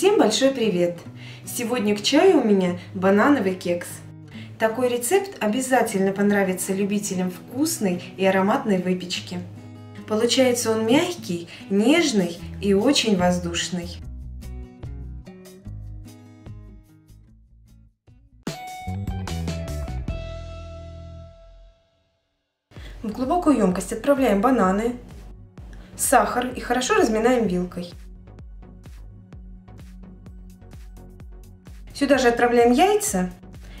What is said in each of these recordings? Всем большой привет! Сегодня к чаю у меня банановый кекс. Такой рецепт обязательно понравится любителям вкусной и ароматной выпечки. Получается он мягкий, нежный и очень воздушный. В глубокую емкость отправляем бананы, сахар и хорошо разминаем вилкой. Сюда же отправляем яйца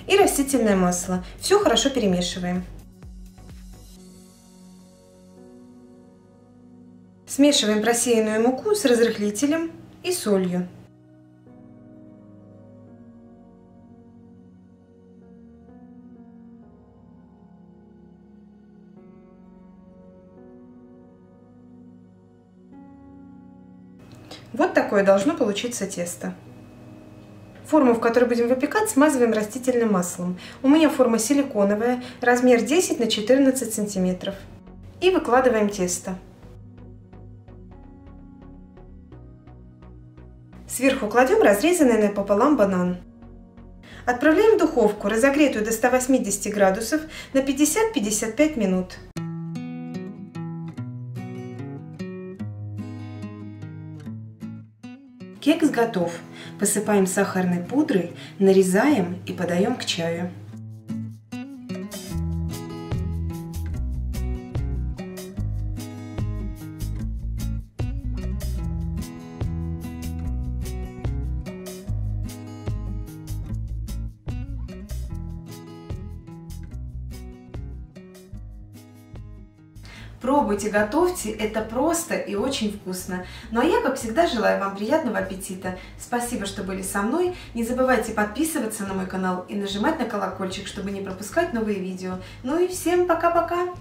и растительное масло. Все хорошо перемешиваем. Смешиваем просеянную муку с разрыхлителем и солью. Вот такое должно получиться тесто. Форму, в которой будем выпекать, смазываем растительным маслом. У меня форма силиконовая, размер 10×14 см. И выкладываем тесто. Сверху кладем разрезанный напополам банан. Отправляем в духовку, разогретую до 180 градусов, на 50-55 минут. Кекс готов. Посыпаем сахарной пудрой, нарезаем и подаем к чаю. Пробуйте, готовьте, это просто и очень вкусно. Ну а я, как всегда, желаю вам приятного аппетита. Спасибо, что были со мной. Не забывайте подписываться на мой канал и нажимать на колокольчик, чтобы не пропускать новые видео. Ну и всем пока-пока!